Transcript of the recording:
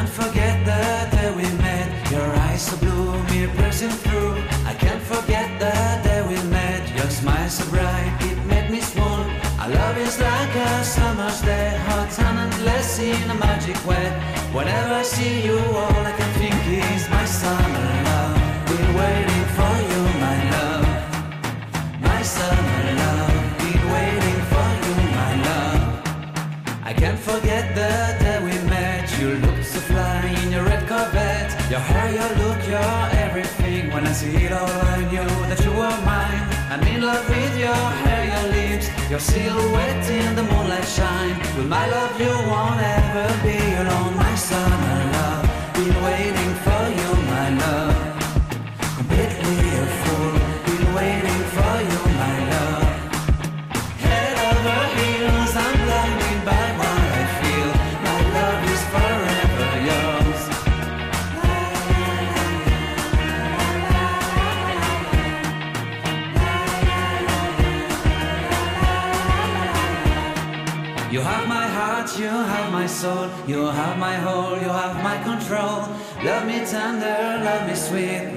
can't forget the day we met. Your eyes so blue, mirror piercing through. I can't forget the day we met. Your smile so bright, it made me swoon. Our love is like a summer's day, hot and endless in a magic way. Whenever I see you, all I can think is my summer love. Been waiting for you, my love. My summer love. Been waiting for you, my love. I can't forget the day we met. You looked so fly in your red Corvette. Your hair, your look, your everything. When I see it all, I knew that you were mine. I'm in love with your hair, your lips, your silhouette in the moonlight shine. With my love, you won't ever be alone. My summer love. Been waiting for you, my love. Completely a fool. Been waiting for you, my love. Head over heels, I'm blinded by what I feel. My love is forever yours. You have my heart, you have my soul, you have my whole, you have my control. Love me tender, love me sweet.